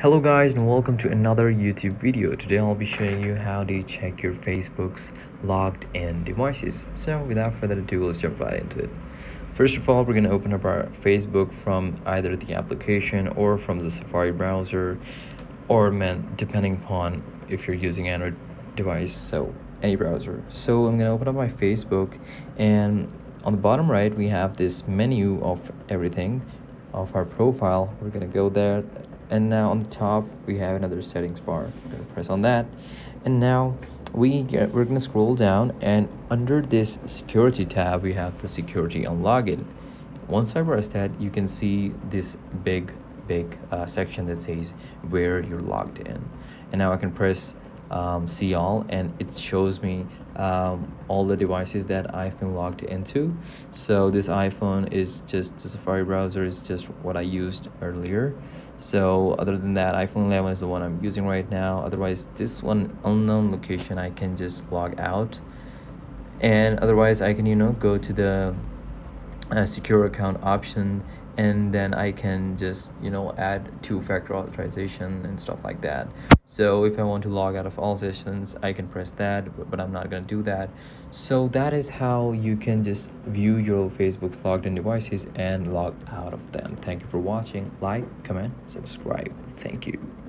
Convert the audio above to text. Hello guys and welcome to another YouTube video. Today I'll be showing you how to check your Facebook's logged in devices. So without further ado, let's jump right into it. First of all, we're going to open up our Facebook from either the application or from the Safari browser, or depending upon if you're using Android device, so any browser. So I'm going to open up my Facebook, and on the bottom right we have this menu of everything of our profile. We're going to go there. And now on the top we have another settings bar. We're going to press on that, and now we're going to scroll down, and under this security tab we have the security and login. Once I press that, you can see this big section that says where you're logged in, and now I can press see all, and it shows me all the devices that I've been logged into. So this iPhone is just the Safari browser, is just what I used earlier. So other than that, iPhone 11 is the one I'm using right now. Otherwise, this one unknown location I can just log out, and otherwise I can go to the secure account option, and then I can just add two-factor authorization and stuff like that. So if I want to log out of all sessions, I can press that, but I'm not going to do that. So that is how you can just view your Facebook's logged in devices and log out of them. Thank you for watching. Like, comment, subscribe. Thank you.